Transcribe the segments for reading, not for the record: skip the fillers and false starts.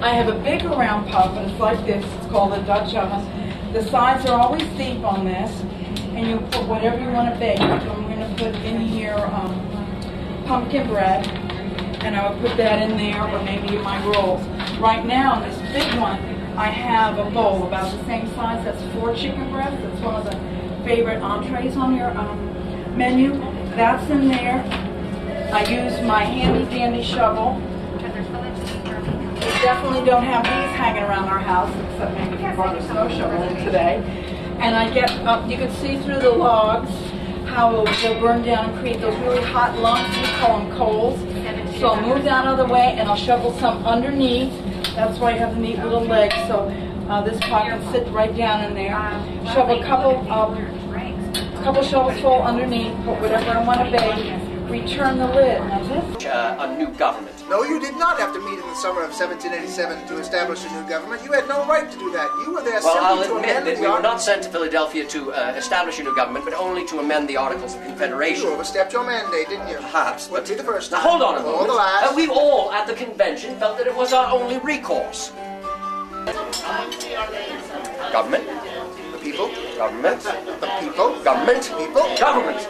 I have a bigger round puff, and it's like this. It's called a Dutch oven. The sides are always deep on this, and you put whatever you want to bake. I'm going to put in here pumpkin bread, and I would put that in there, or maybe in my rolls. Right now, this big one, I have a bowl about the same size. That's 4 chicken breasts. That's one of the favorite entrees on your menu. That's in there. I use my handy-dandy shovel. We definitely don't have these hanging around our house, except maybe we brought a snow shovel in today. And I get up, you can see through the logs how they'll burn down and create those really hot lumps. We call them coals. So I'll move that out of the way, and I'll shovel some underneath. That's why I have the neat little legs, so this pot can sit right down in there. Shove a couple shovels full underneath, put whatever I want to bake, return the lid. A new government. No, you did not have to meet in the summer of 1787 to establish a new government. You had no right to do that. You were there simply to amend the articles. Well, I'll admit that we were not sent to Philadelphia to establish a new government, but only to amend the Articles of Confederation. You overstepped your mandate, didn't you? Perhaps. Wouldn't be the first time. Now, hold on a moment. Or the last. We all at the convention felt that it was our only recourse. Government. The people. Government. The people. Government. People. Government.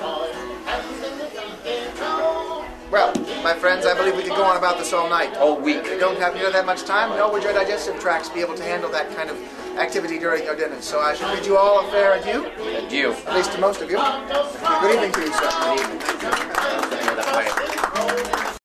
Well, my friends, I believe we could go on about this all night. All week. We don't have near that much time, nor would your digestive tracts be able to handle that kind of activity during your dinners. So I should bid you all a fair adieu. Adieu. At least to most of you. Good evening to you, sir. Good evening.